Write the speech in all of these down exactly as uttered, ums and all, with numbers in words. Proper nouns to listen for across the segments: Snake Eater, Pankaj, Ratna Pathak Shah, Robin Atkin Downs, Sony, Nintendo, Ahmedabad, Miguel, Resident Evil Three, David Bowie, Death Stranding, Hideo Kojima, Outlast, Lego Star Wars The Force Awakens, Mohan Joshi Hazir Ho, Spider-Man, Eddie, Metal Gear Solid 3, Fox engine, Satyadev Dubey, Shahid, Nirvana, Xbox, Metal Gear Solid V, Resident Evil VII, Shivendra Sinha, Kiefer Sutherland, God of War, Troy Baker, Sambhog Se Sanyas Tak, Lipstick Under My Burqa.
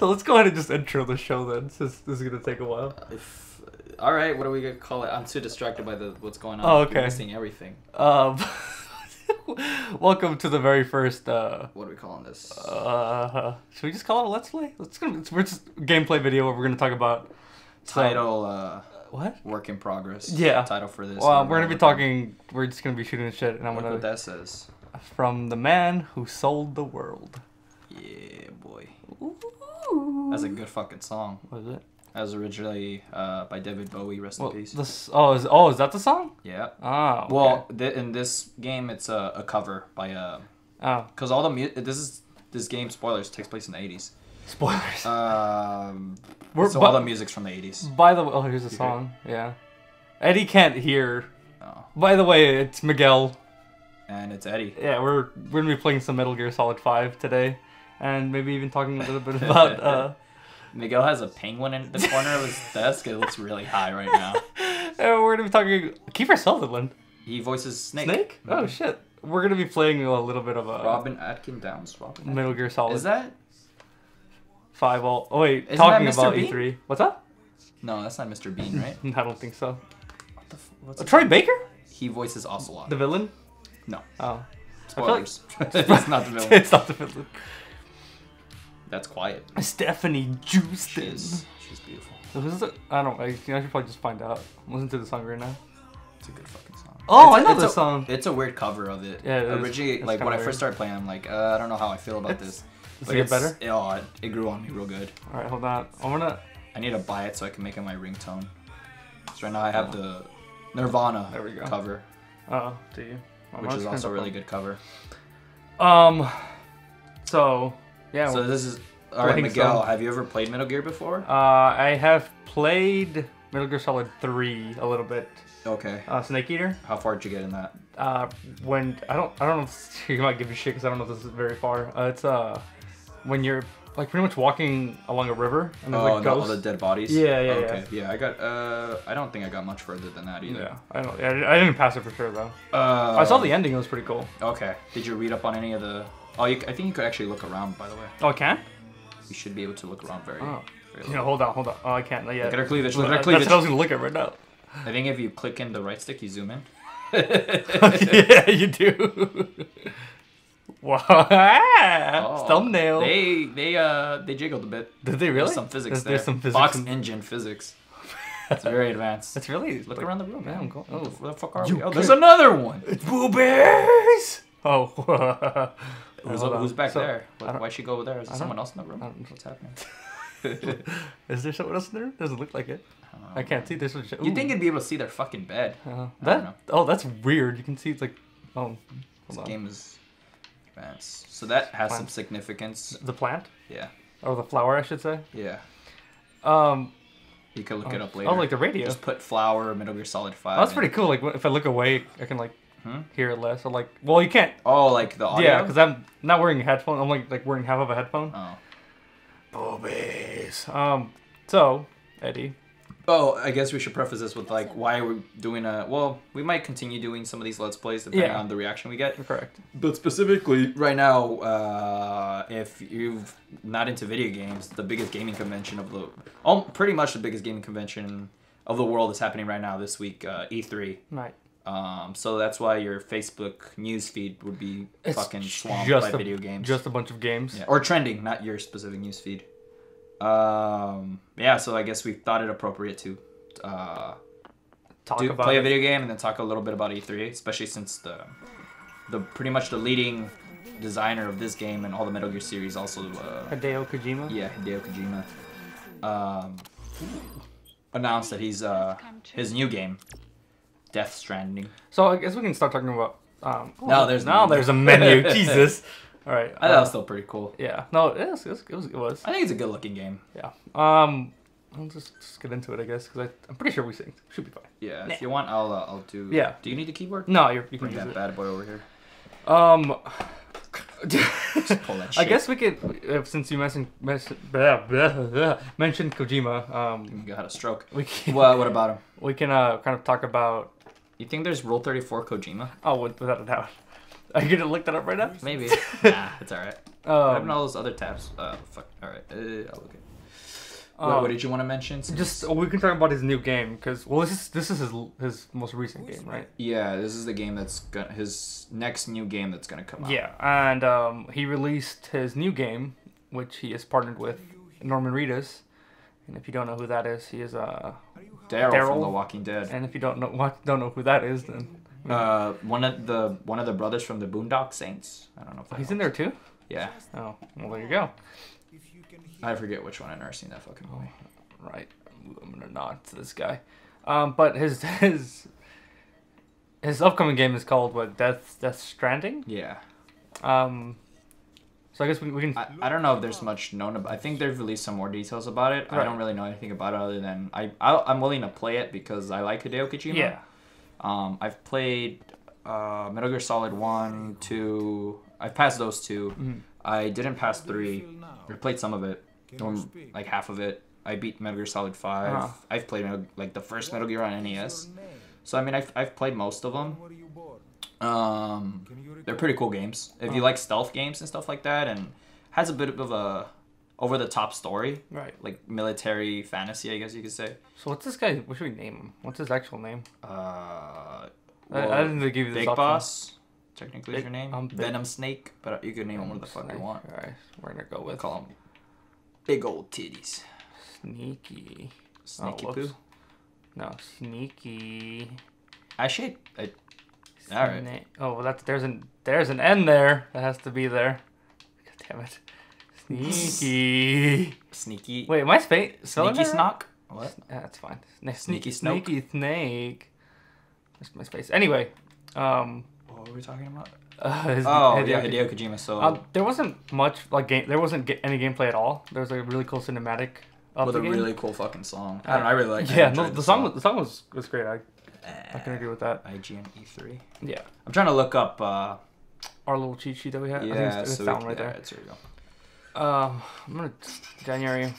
So let's go ahead and just intro the show then, since this is going to take a while. If, all right, what are we going to call it? I'm too distracted by the what's going on. Oh, okay. I'm missing everything. Um, welcome to the very first... Uh, what are we calling this? Uh, should we just call it a Let's Play? Let's go, it's, we're just gameplay video where we're going to talk about... Title... Some, uh, what? Work in progress. Yeah. Title for this. Well, we're going to be talking... Up. We're just going to be shooting shit. And I'm Look gonna, what that says. From the man who sold the world. Yeah, boy. Ooh. That's a good fucking song. What is it? That was originally uh, by David Bowie, rest well, in peace. This, oh, is, oh, is that the song? Yeah. Oh, okay. Well, th in this game, it's a, a cover by... Uh, oh. Because all the music... This is this game, spoilers, takes place in the eighties. Spoilers. Um, We're, so but, all the music's from the eighties. By the way... Oh, here's a song. Yeah. Eddie can't hear. Oh. By the way, it's Miguel. And it's Eddie. Yeah, we're, we're going to be playing some Metal Gear Solid five today. And maybe even talking a little bit about... Uh... Miguel has a penguin in the corner of his desk. It looks really high right now. And we're going to be talking... Kiefer Sutherland. He voices Snake. Snake? Mm-hmm. Oh, shit. We're going to be playing a little bit of a... Robin Atkin Downs. Robin Atkin. Metal Gear Solid. Is that... Five all... Oh, wait. Isn't talking about Bean? E three. What's up? No, that's not Mister Bean, right? I don't think so. What the f what's uh, Troy Baker? He voices Ocelot. The villain? No. Oh. Spoilers. Like... It's not the villain. It's not the villain. That's quiet. Stephanie Houston. She's, she's beautiful. Who's the, I don't know. I should probably just find out. Listen to the song right now. It's a good fucking song. Oh, it's I a, know this song. It's a weird cover of it. Yeah, it Originally, is, like, when weird. I first started playing, I'm like, uh, I don't know how I feel about it's, this. Does but it get better? It, oh, it, it grew on me real good. All right, hold on. I'm gonna... I need to buy it so I can make it my ringtone. So right now I have oh. the Nirvana there we go. cover. Uh oh, do you? I'm which is also a really good cover. Um, so... Yeah. So this is all right, Miguel. So. Have you ever played Metal Gear before? Uh, I have played Metal Gear Solid three a little bit. Okay. Uh, Snake Eater. How far did you get in that? Uh, when I don't, I don't know if you might give a shit because I don't know if this is very far. Uh, it's uh, when you're like pretty much walking along a river and there's oh, like ghosts. all the dead bodies. Yeah, yeah, oh, okay. yeah. Yeah, I got. Uh, I don't think I got much further than that either. Yeah, I don't. I didn't pass it for sure though. Uh, I saw the ending. It was pretty cool. Okay. Did you read up on any of the? Oh, you, I think you could actually look around, by the way. Oh, I can? You should be able to look around very, oh. very you know, hold on, hold on. Oh, I can't. Not yet. Look at her cleavage. Look at her cleavage. That's what I was going to look at right now. I think if you click in the right stick, you zoom in. Yeah, you do. Wow. Oh, thumbnail. They, they, uh, they jiggled a bit. Did they really? There's some physics there's, there. There's some physics. Fox engine physics. It's very advanced. It's really... Look like, around the room, man. I'm going, oh, where the fuck are you we? Oh, there's another one. It's boobies. Oh. Who's, uh, who's back so, there? Why'd she go over there? Is there someone else in the room? I don't know what's happening. Is there someone else in the room? Doesn't look like it. Um, I can't see. There's some shit. You'd think you'd be able to see their fucking bed. Uh, that, oh, that's weird. You can see it's like... Oh, This on. game is advanced. So that has plant. some significance. The plant? Yeah. Or the flower, I should say? Yeah. Um... You can look oh, it up later. Oh, like the radio. Just put flower, Metal Gear Solid five. Oh, that's pretty cool. Like, if I look away, I can like... Hmm? Hear it less, or like, well, you can't. Oh, like the audio. Yeah, because I'm not wearing a headphone. I'm like, like wearing half of a headphone. Oh. Boobies. Um. So, Eddie. Oh, I guess we should preface this with like why we're doing a. Well, we might continue doing some of these Let's Plays depending yeah. on the reaction we get. Correct. But specifically, right now, uh, if you're not into video games, the biggest gaming convention of the, oh, pretty much the biggest gaming convention of the world is happening right now this week, uh, E three. Right. Um, so that's why your Facebook news feed would be it's fucking swamped by a, video games. Just a bunch of games. Yeah. Or trending, not your specific news feed. Um, yeah, so I guess we thought it appropriate to uh, talk do, about play it. a video game and then talk a little bit about E three, especially since the the pretty much the leading designer of this game and all the Metal Gear series also... Uh, Hideo Kojima? Yeah, Hideo Kojima. Um, announced that he's uh, his new game. Death Stranding. So I guess we can start talking about. Um, oh, no, there's no, there's a menu. Jesus. All right. I thought uh, it was still pretty cool. Yeah. No, it was, it was. It was. I think it's a good-looking game. Yeah. Um, I'll just, just get into it, I guess, because I'm pretty sure we synced. Should be fine. Yeah. Nah. If you want, I'll uh, I'll do. Yeah. Do you need a keyboard? No, you're, you can Bring use that it. bad boy over here. Um. Just pull that shit. I guess we could, uh, since you mentioned mentioned Kojima. Um, you got a stroke. We can, well, what about him? We can uh, kind of talk about. You think there's Rule thirty-four Kojima? Oh, without a doubt. Are you gonna look that up right now? Maybe. Nah, it's alright. Um, what happened to all those other tabs? Oh, fuck. Alright. Uh, I'll look at um, what, what did you want to mention? Since... Just, we can talk about his new game, because, well, this is, this is his his most recent game, right? Yeah, this is the game that's gonna, his next new game that's gonna come out. Yeah, and um, he released his new game, which he is partnered with Norman Reedus. And if you don't know who that is, he is uh, Daryl from The Walking Dead. And if you don't know what don't know who that is, then uh, one of the one of the brothers from the Boondock Saints. I don't know if that he's helps. In there too. Yeah. Oh, well, there you go. I forget which one. I've never seen that fucking movie. Oh, right. I'm gonna nod to this guy. Um, but his his his upcoming game is called what? Death Death Stranding. Yeah. Um. So I guess we, we can... I, I don't know if there's much known about... I think they've released some more details about it. Right. I don't really know anything about it other than... I, I, I'm willing to play it because I like Hideo Kojima. Yeah. Um, I've played uh, Metal Gear Solid one, two... I've passed those two. Mm-hmm. I didn't pass three. I played some of it. Like half of it. I beat Metal Gear Solid five. Uh-huh. I've played like the first Metal Gear on N E S. So, I mean, I've, I've played most of them. Um, they're pretty cool games if you like stealth games and stuff like that, and has a bit of a over the top story, right? Like military fantasy, I guess you could say. So what's this guy? What should we name him? What's his actual name? Uh, well, I didn't give you this Big option. Boss. Technically, is your name um, Venom Snake, but you could name Venom him whatever the fuck Snake. You want. All right, we're gonna go with call him Big Old Titties. Sneaky. Sneaky oh, poo. No, sneaky. I should. I, All right. Oh, well, that's there's an there's an N there that has to be there. God damn it. Sneaky. Sneaky. Wait, am I spelling it? Sneaky snock? What? Yeah, that's fine. Sne sneaky snoke. Sneaky snake. That's my space. Anyway, um. What were we talking about? Uh, his, oh Hideo yeah, Hideo Kojima. So um, there wasn't much like game. There wasn't ge any gameplay at all. There was like, a really cool cinematic. Of with the a game. Really cool fucking song. I don't know. I really liked it. Yeah, no, the, the song. song the song was was great. I, I can agree with that. I G N E three. Yeah. I'm trying to look up uh, our little cheat sheet that we had. Yeah, I think it's, it's so down we, right yeah, there. It's, here we go. Um, I'm gonna January.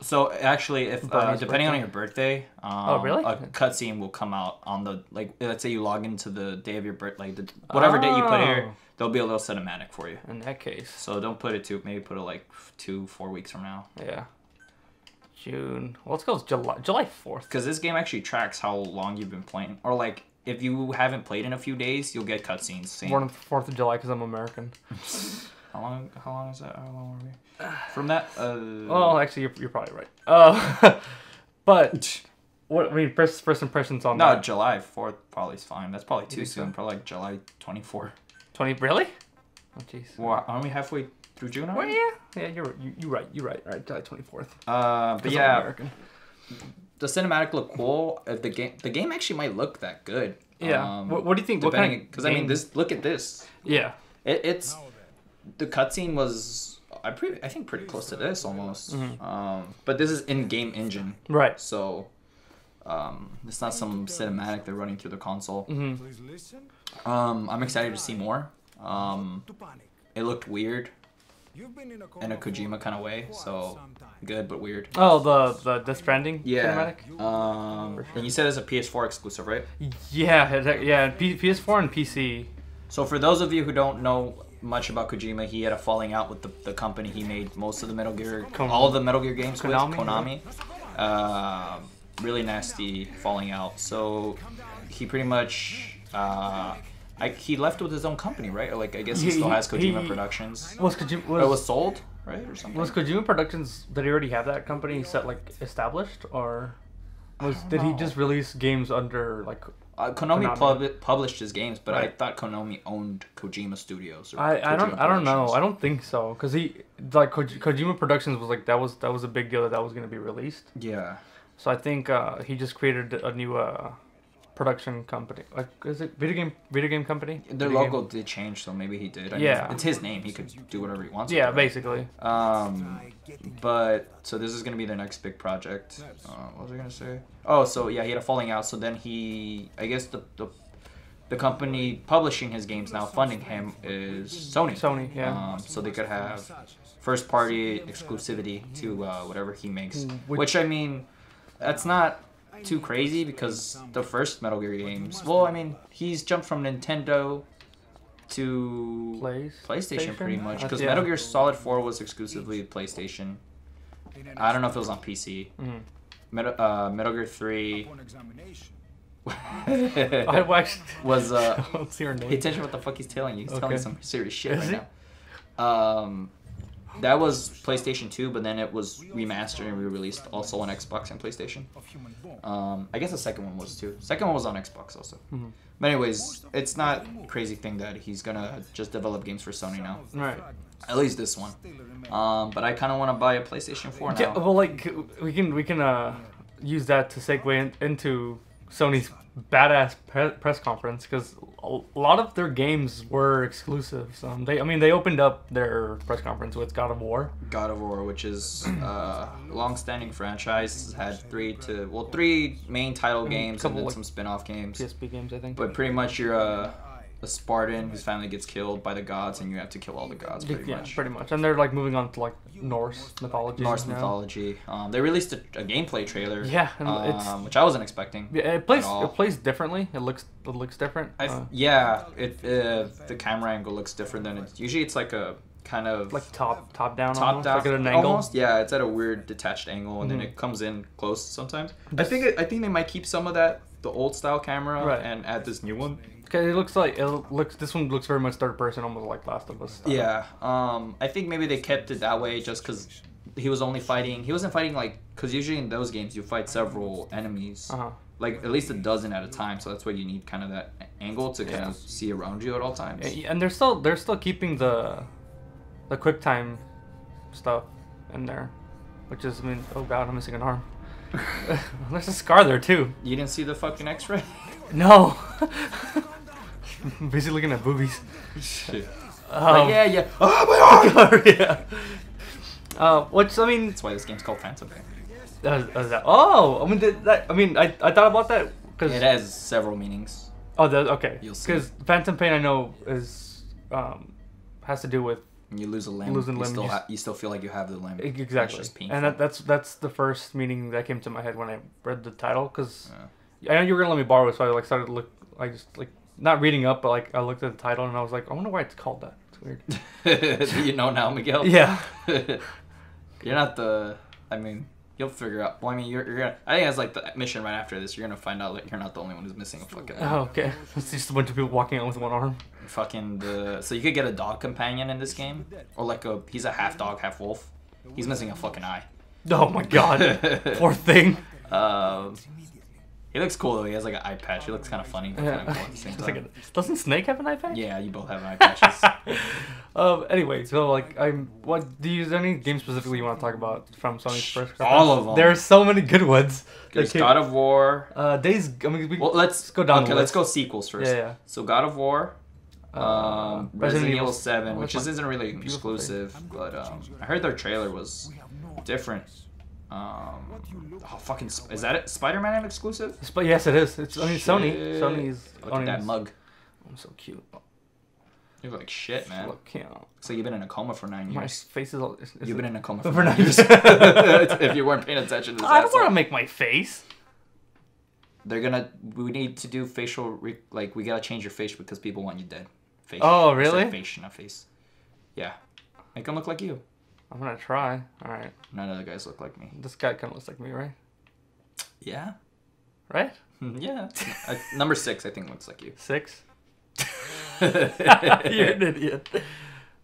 So actually, if uh, depending birthday. on your birthday, um, oh, really? a cutscene will come out on the like. Let's say you log into the day of your birth, like the, whatever oh. date you put here, there'll be a little cinematic for you. In that case. So don't put it to maybe put it like two, four weeks from now. Yeah. June. Well, let's go with July. July fourth. Because this game actually tracks how long you've been playing. Or, like, if you haven't played in a few days, you'll get cutscenes. fourth of July because I'm American. how long How long is that? How long are we? From that... Uh... Well, actually, you're, you're probably right. Uh, but, what I mean, first, first impressions on no, that. No, July fourth probably is fine. That's probably too soon. So. Probably, like, July twenty-fourth. twenty Really? Oh, jeez. Well, aren't we halfway... Through June, well, yeah, yeah, you're you, you're right, you're right. All right, July twenty-fourth. Uh, but yeah, the cinematic look cool. Uh, the game, the game actually might look that good. Yeah. Um, what, what do you think? Depending, what kind? Because I mean, this. Look at this. Yeah. It, it's the cutscene was I pretty I think pretty close to this almost. Mm-hmm. Um, but this is in-game engine. Right. So, um, it's not some cinematic they're running through the console. Mm-hmm. Um, I'm excited to see more. Um, it looked weird. In a Kojima kind of way, so good but weird. Oh, the the Death Stranding yeah. cinematic? Um, and you said it's a P S four exclusive, right? Yeah, yeah, P S four and P C. So for those of you who don't know much about Kojima, he had a falling out with the, the company he made most of the Metal Gear, Konami. all of the Metal Gear games Konami? with, Konami. Uh, really nasty falling out. So he pretty much... Uh, I, he left with his own company, right? Or like, I guess he, he still has Kojima he, Productions. Was Kojima... Was, it was sold, right? Or something. Was Kojima Productions... Did he already have that company set, like, established? Or was did know. he just release games under, like... Uh, Konami, Konami? Pub published his games, but right. I thought Konami owned Kojima Studios. Or I, Kojima I don't I don't know. I don't think so. Because he... Like, Koji, Kojima Productions was, like, that was that was a big deal that that was going to be released. Yeah. So I think uh, he just created a new... Uh, production company, like is it video game video game company? Their video logo game. did change, so maybe he did. I yeah, mean, it's his name. He could do whatever he wants. Yeah, basically. Um, but so this is gonna be their next big project. Uh, what was I gonna say? Oh, so yeah, he had a falling out. So then he, I guess the the, the company publishing his games now, funding him is Sony. Sony, yeah. Um, so they could have first party exclusivity to uh, whatever he makes. Which, which I mean, that's not. Too crazy because the first Metal Gear games. Well, I mean, he's jumped from Nintendo to Play PlayStation, PlayStation pretty much, because yeah. Metal Gear Solid four was exclusively PlayStation. I don't know if it was on P C. Mm. Metal, uh, Metal Gear three I watched was uh pay attention what the fuck he's telling you. He's okay. telling some serious shit Is right it? now. Um, that was PlayStation two, but then it was remastered and re-released also on Xbox and PlayStation. Um, I guess the second one was too. Second one was on Xbox also. Mm-hmm. But anyways, it's not a crazy thing that he's gonna just develop games for Sony now. Right. At least this one. Um, but I kind of want to buy a PlayStation four now. Yeah, well, like we can we can uh use that to segue in, into Sony's badass pre press conference, because a lot of their games were exclusive. So they, I mean, they opened up their press conference with God of War. God of War, which is uh, a long-standing franchise, had three to well, three main title games and then like some spin-off games. P S P games, I think. But pretty much you're a, a Spartan whose family gets killed by the gods, and you have to kill all the gods, pretty yeah, much. pretty much. And they're like moving on to like Norse mythology. Norse now. mythology. Um, they released a, a gameplay trailer. Yeah, um, it's, which I wasn't expecting. Yeah, it plays. It plays differently. It looks. It looks different. I uh, yeah, it uh, the camera angle looks different than it's usually. It's like a kind of like top top down. Top almost, down. Like at an angle. Almost. Yeah, it's at a weird detached angle, and mm-hmm. then it comes in close sometimes. This, I think. It, I think they might keep some of that, the old style camera, right. and add this new one. Okay, it looks like it looks. This one looks very much third person, almost like Last of Us style. Yeah, um, I think maybe they kept it that way just because he was only fighting. He wasn't fighting like because usually in those games you fight several enemies, uh-huh. like at least a dozen at a time. So that's why you need kind of that angle to kind yeah. of see around you at all times. And they're still they're still keeping the the quick time stuff in there, which is I mean oh god I'm missing an arm. There's a scar there too. You didn't see the fucking X-ray? No. Busy looking at boobies. Shit. Um, like, yeah, yeah. Oh my arm! yeah. Uh, which I mean, that's why this game's called Phantom Pain. Uh, uh, oh, I mean that. I mean, I I thought about that because it has several meanings. Oh, that, okay. You'll see. Because Phantom Pain, I know, is um has to do with you lose a limb. Losing a limb. You still, ha you still feel like you have the limb. Exactly. Just and that, that's that's the first meaning that came to my head when I read the title because. Yeah. I know you were gonna let me borrow it, so I like started to look. I just like not reading up, but like I looked at the title and I was like, I wonder why it's called that. It's weird. Do you know now, Miguel? Yeah. You're not the. I mean, you'll figure out. Well, I mean, you're, you're gonna. I think that's like the mission right after this. You're gonna find out that you're not the only one who's missing a fucking arm. Oh, okay. It's just a bunch of people walking out with one arm. Fucking the. So you could get a dog companion in this game, or like a. He's a half dog, half wolf. He's missing a fucking eye. Oh my god. Poor thing. Um. Uh, He looks cool though. He has like an eye patch. He looks kind of funny. But yeah. Kind of like a, doesn't Snake have an eye patch? Yeah, you both have eye patches. um. Anyway, so like, I'm. What do you? Is there any game specifically you want to talk about from Sony's press conference? All of them. There are so many good ones. There's God of War. Uh, Days. I mean, we, well, let's, let's go down. Okay, the list. Let's go sequels first. Yeah, yeah. So God of War. Um, uh, Resident Evil seven, which is, isn't really exclusive, but um, I heard their trailer was different. Um, oh fucking! Is that it? Spider-Man an exclusive? Sp yes, it is. It's I mean, Sony. Sony's. Look at that mug. I'm so cute. You look like shit, man. Look cute. So you've been in a coma for nine years. My face is. All, is you've been in a coma for nine, nine years. years. If you weren't paying attention to this, I don't want to make my face. They're gonna. We need to do facial. Re like we gotta change your face because people want you dead. Face. Oh really? Face, not face. Yeah. Make them look like you. I'm gonna try. Alright. None of the guys look like me. This guy kinda looks like me, right? Yeah. Right? Yeah. I, number six, I think, looks like you. Six? You're an idiot.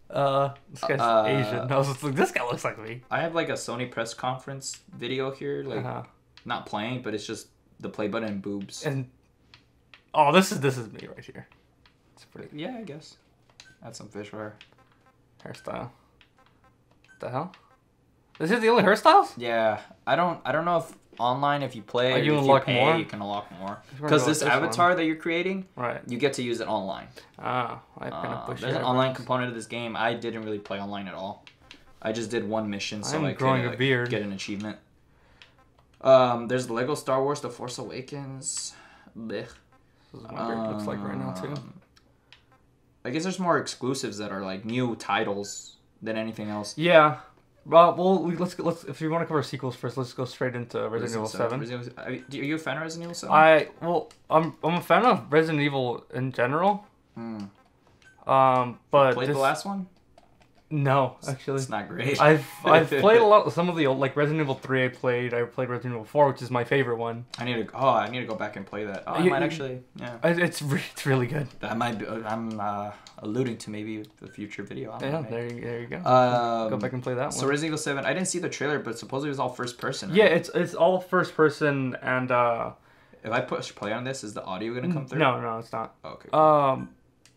Uh, this guy's uh, Asian. I was just like, this guy looks like me. I have like a Sony press conference video here. Like, uh-huh. Not playing, but it's just the play button and boobs. And oh, this is this is me right here. It's pretty. Yeah, I guess. Add some fish for her. Hairstyle. The hell? This is the only hairstyles? Yeah, I don't. I don't know if online, if you play, like you if unlock you pay, more? you can unlock more. Because this, this avatar one. that you're creating, right? You get to use it online. Ah, I kind of push. There's an online component of this game. I didn't really play online at all. I just did one mission, so I'm I growing could, a like, beard. Get an achievement. Um, there's Lego Star Wars The Force Awakens. Blech. This is what um, it looks like right now too. I guess there's more exclusives that are like new titles than anything else. Yeah. Well, well, we, let's let's if you want to cover sequels first, let's go straight into Resident, Resident Evil seven. Are you, are you a fan of Resident Evil seven? I well, I'm I'm a fan of Resident Evil in general. Mm. Um, but you played this, the last one? No, actually, it's not great. I've I've played a lot. Some of the old, like Resident Evil Three, I played. I played Resident Evil Four, which is my favorite one. I need to. Oh, I need to go back and play that. Oh, I you, might actually. Yeah. It's re it's really good. That might be, I'm uh, alluding to maybe the future video. I'm yeah, there you, there you go. Um, go back and play that one. So Resident Evil Seven. I didn't see the trailer, but supposedly it was all first person. Right? Yeah, it's it's all first person, and uh, if I push play on this, is the audio gonna come through? No, no, it's not. Oh, okay. Cool. Um.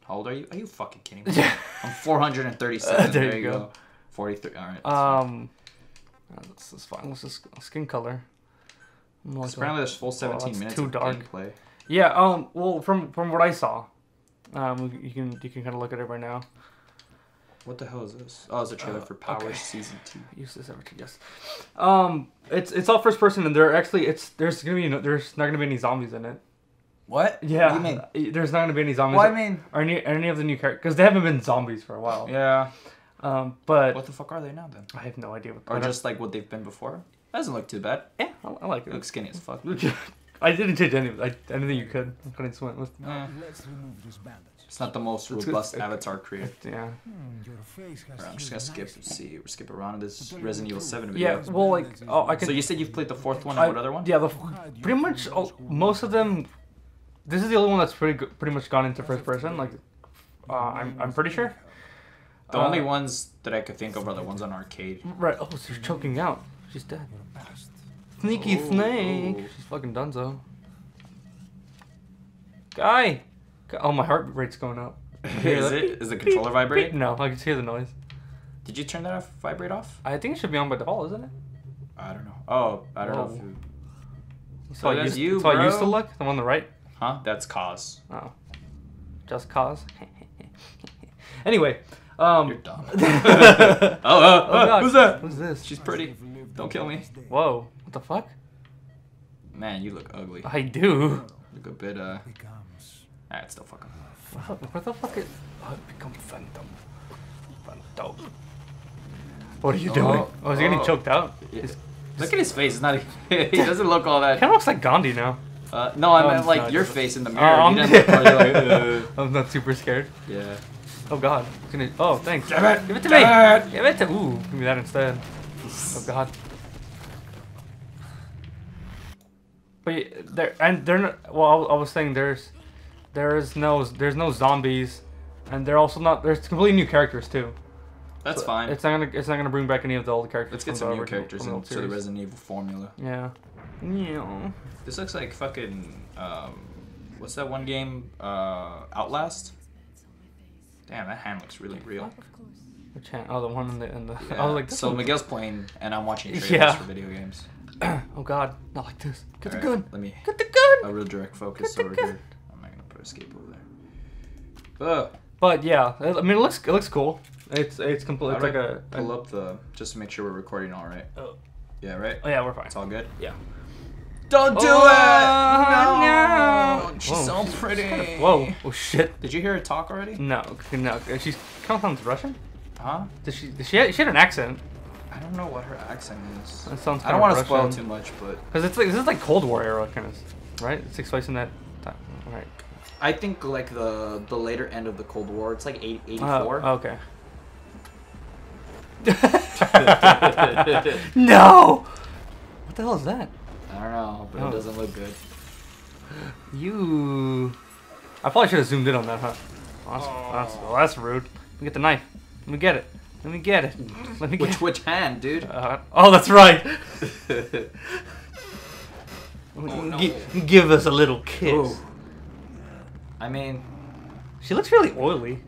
How old are you? Are you fucking kidding me? I'm four hundred thirty-seven. Uh, there, there you go. go. forty-three. All right. Um, fine. This is fine. Let's just skin color. Apparently, there's full seventeen oh, minutes too of dark. Gameplay. Yeah. Um. Well, from from what I saw, um, you can you can kind of look at it right now. What the hell is this? Oh, it's a trailer uh, for Power okay. Season Two. Use this ever to yes. Um, it's it's all first person, and there actually it's there's gonna be no, there's not gonna be any zombies in it. What? Yeah. What do you mean? There's not going to be any zombies. What do you mean? Or any, any of the new characters. Because they haven't been zombies for a while. Yeah. Um, but... What the fuck are they now, then? I have no idea. What or just, like, what they've been before? That doesn't look too bad. Yeah, I, I like it. It looks skinny as fuck. I didn't change any, I, anything you could. I couldn't swim with. Yeah. Let's remove this bandage. It's not the most robust it's, avatar created. Yeah. Hmm, your face has right, I'm just going to skip and see. We'll skip around this Resident Evil seven video. Yeah, well, like... Oh, I can... So you said you've played the fourth one and I, what other one? Yeah, the, pretty much oh, most of them... This is the only one that's pretty pretty much gone into first person. Like, uh, I'm I'm pretty sure. The uh, only ones that I could think of are the ones on arcade. Right. Oh, she's so choking out. She's dead. Sneaky oh, snake. Oh. She's fucking donezo. Guy. Oh, my heart rate's going up. Is it? Is the controller vibrating? No, I can hear the noise. Did you turn that off? Vibrate off? I think it should be on by default, isn't it? I don't know. Oh, I don't Whoa. know. If so oh, that's you, bro. So I used to look. I'm on the right. Huh? That's cause. Oh. Just cause? Anyway. Um, You're dumb. oh, uh, uh, oh who's that? Who's this? She's pretty. Don't kill me. Whoa. What the fuck? Man, you look ugly. I do. Look a bit, uh... Ah, it's still fucking... What the fuck is... Oh, it become Phantom. Phantom. What are you doing? Oh, oh is he oh. getting choked out? Yeah. His... Look at his face. It's not... he doesn't look all that... He kind of looks like Gandhi now. Uh, no, I meant, oh, like, your face in the mirror. Um, you look like, uh. I'm not super scared. Yeah. Oh, God. Gonna, oh, thanks. Give it, give it to Damn me. It. Give it to... Ooh, give me that instead. Oh, God. But there... And they're not... Well, I was saying there's... There is no... There's no zombies. And they're also not... There's completely new characters, too. That's so fine. It's not gonna... It's not gonna bring back any of the old characters. Let's get some new characters into the Resident Evil formula. Yeah. Yeah. This looks like fucking. Um, what's that one game? Uh, Outlast. Damn, that hand looks really real. Which hand? Oh, the one in the. In the yeah. I was like, so Miguel's playing, and I'm watching trailers yeah. for video games. Oh God, not like this. Get All the right, gun. Let me. Get the gun. A real direct focus Get over here. I'm not gonna put escape over there. Ugh. But yeah, I mean, it looks it looks cool. It's it's complete. It's like a pull up the just to make sure we're recording all right. Oh. Yeah, right? Oh, yeah, we're fine. It's all good? Yeah. Don't do oh, it! No! no. She's whoa. so pretty. She's kind of, whoa. Oh, shit. Did you hear her talk already? No. No. She's kind of sounds Russian? Huh? Did she, did she, had, she had an accent. I don't know what her accent is. That sounds kind I don't want to spoil too much, but... Because it's like, this is like Cold War era, kind of, right? It takes place in that time. All right. I think like the the later end of the Cold War. It's like eighty-four. Uh, okay. No! What the hell is that? I don't know, but oh. it doesn't look good. You... I probably should have zoomed in on that, huh? Oh, that's, oh. That's, well, that's rude. Let me get the knife. Let me get it. Let me get it. Let me get which, it. Which hand, dude? Uh, oh, that's right! Oh, no. G give us a little kiss. Ooh. I mean... She looks really oily.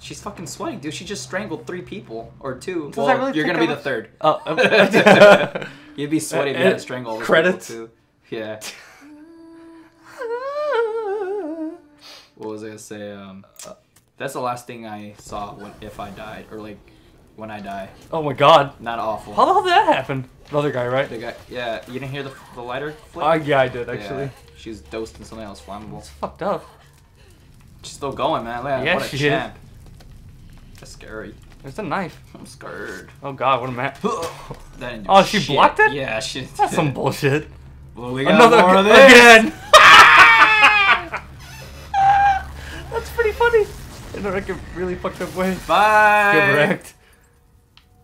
She's fucking sweating, dude. She just strangled three people or two. Does well, really you're gonna be much? the third. Oh, okay. You'd be sweaty if you had to strangle all those people too. Yeah. What was I gonna say? Um, that's the last thing I saw when if I died or like when I die. Oh my God. Not awful. How the hell did that happen? The other guy, right? The guy. Yeah. You didn't hear the the lighter flip? Uh, yeah, I did actually. Yeah. She's dosed in something else flammable. It's fucked up. She's still going, man. Look, yeah, what a she champ. Is. That's scary. There's a knife. I'm scared. Oh God, what a map. Oh, she shit. blocked it? Yeah, she did. That's some bullshit. Well, we got Another more of this. Again. That's pretty funny. in a really fucked up way. Bye! Get wrecked.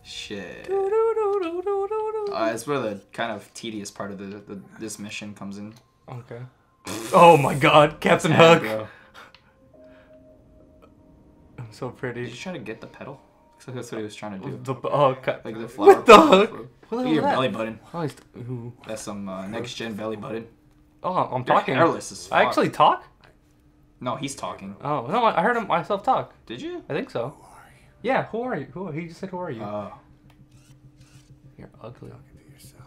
Shit. Uh, it's where the kind of tedious part of the, the this mission comes in. Okay. Oh my god, Captain Hook! Bro. I'm so pretty. Did you try to get the pedal? Looks like that's what he was trying to do. The, oh, like the flower. What the hook? What your belly button. Oh, that's some uh, next gen belly button. Oh, I'm talking. Airless as fuck. I actually talk? No, he's talking. Oh, no, I heard him myself talk. Did you? I think so. Who are you? Yeah, who are you? Who, he just said, who are you? Uh, You're ugly. Talking to yourself.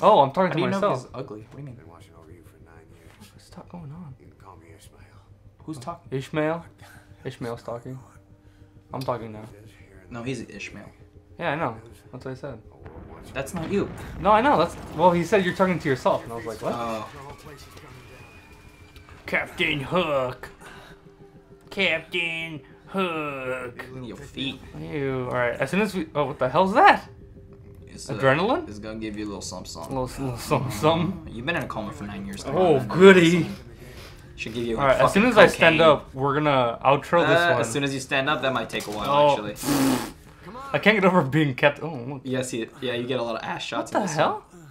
Oh, I'm talking How to do you myself. Know ugly. What do you mean? I've been watching over you for nine years. What's talk going on? You can call me Ishmael. Who's oh, talking? Ishmael? Ishmael's talking. I'm talking now. No, he's Ishmael. Yeah, I know. That's what I said. That's not you. No, I know. That's well. He said you're talking to yourself, and I was like, what? Uh, Captain Hook. Captain Hook. Your feet. Ew. All right. As soon as we. Oh, what the hell's that? It's adrenaline. A, it's gonna give you a little something. Something. A little, little something. Something. You've been in a coma for nine years. Oh, goody. Should give you all right, as soon as cocaine. I stand up, we're gonna outro uh, this one. As soon as you stand up, that might take a while, oh. actually. I can't get over being kept. Oh, look. Yes, you, yeah, you get a lot of ass shots. What the in this hell? One.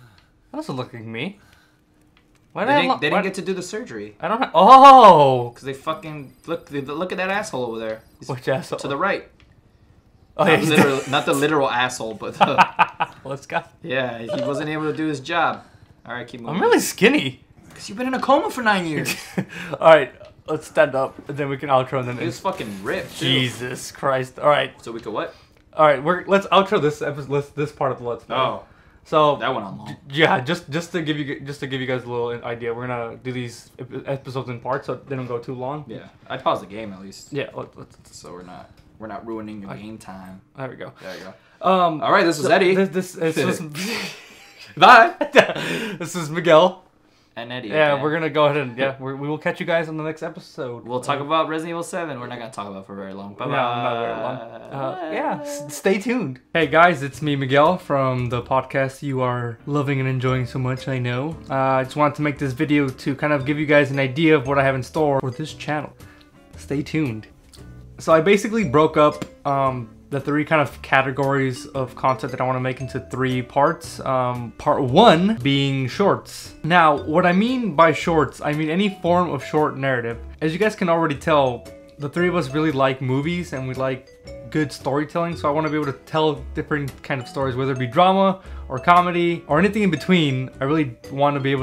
That doesn't look like me. Why did they I didn't, they why didn't get to do the surgery. I don't have. Oh! Because they fucking. Look they, look at that asshole over there. He's Which asshole? To the right. Oh, not, yeah, literal, not the literal asshole, but the. Let's go. Yeah, he wasn't able to do his job. Alright, keep moving. I'm really skinny. You've been in a coma for nine years. All right, let's stand up, and then we can outro. And then it's fucking ripped. Too. Jesus Christ! All right. So we can what? All right, we're let's outro this episode, this part of the let's play. Oh, so that went on long. Yeah, just just to give you just to give you guys a little idea, we're gonna do these episodes in parts, so they don't go too long. Yeah, I'd pause the game at least. Yeah, let's, let's, so we're not we're not ruining your I, game time. There we go. There you go. Um. All right, this was so, Eddie. This this, this was, bye. This is Miguel. And Eddie, yeah, okay. We're gonna go ahead and yeah, we're, we will catch you guys on the next episode. We'll talk about Resident Evil seven. We're not gonna talk about it for very long. Bye bye. No, not very long. Uh, yeah, S stay tuned. Hey guys, it's me Miguel from the podcast you are loving and enjoying so much. I know. Uh, I just wanted to make this video to kind of give you guys an idea of what I have in store for this channel. Stay tuned. So I basically broke up um, the three kind of categories of content that I want to make into three parts. Um, part one being shorts. Now, what I mean by shorts, I mean any form of short narrative. As you guys can already tell, the three of us really like movies and we like good storytelling. So I want to be able to tell different kind of stories, whether it be drama or comedy or anything in between. I really want to be able